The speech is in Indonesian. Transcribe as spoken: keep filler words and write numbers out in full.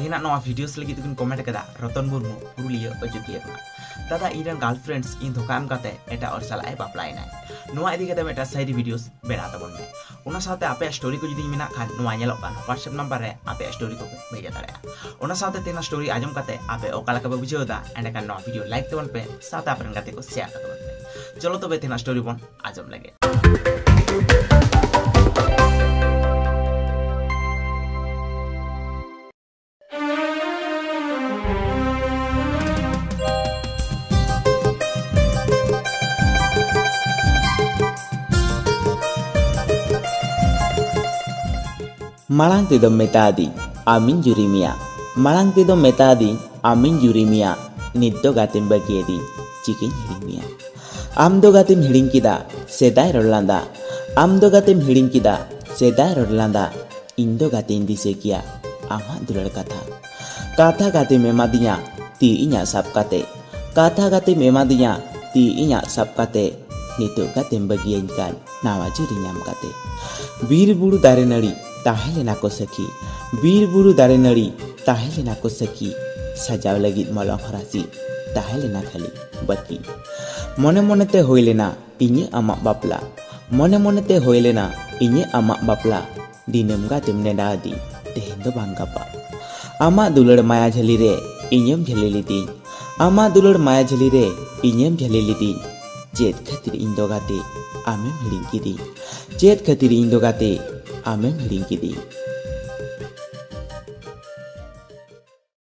देखना नवा वीडियोस लगी तुम कमेंट कदा रतन मुर्मू पुरुलिया अयोध्या दादा इरन गर्लफ्रेंड्स इन धोकाम काते एटा और सालाए बापलाय ना नवा इदी कते मेटा साइड वीडियोस बेना तबन में ओना साथे आपे स्टोरी को जदी मेना खान नवा नेलो कान व्हाट्सएप नंबर रे आपे स्टोरी को भेजा दाड़े ओना साथे तेना स्टोरी आजम काते आपे ओकाला का बुझियो दा एंड का नवा वीडियो लाइक तबन पे साथे आपन काते को शेयर तबन चलो तो बे तेना स्टोरी बन आजम लगे Malang tidom metadi, amin jurimia. Malang tidom metadi, amin jurimia. Niddo gatim bagiedi, cikin hilimia. Amdo gatim hilim kita, sedai rolanda. Amdo gatim hilim kita, sedai rolanda. Indo gatim disekia, ama dular kata. Kata gatim memadinya, ti inya sabkate. Kata gatim memadinya, ti inya sabkate. Niddo gatim bagienkan, nawa jurinyam kate. Bir buru dari nari. Tahele nako seki, bir buru dari nari, tahele nako seki, sajau lagi malang harasi, tahele nakali, baki. Mone mone te hoilena, inye amak bapla, mone mone te hoilena, inye amak bapla, dinem gatim nedadi, tehendo bangkapa. Amak dular maya jalire, inyem jaliliti, amak dular maya jalire, inyem jaliliti, jet khatir indogate, amem lingkiti, jet khatir indogate. Amin, lingkidi.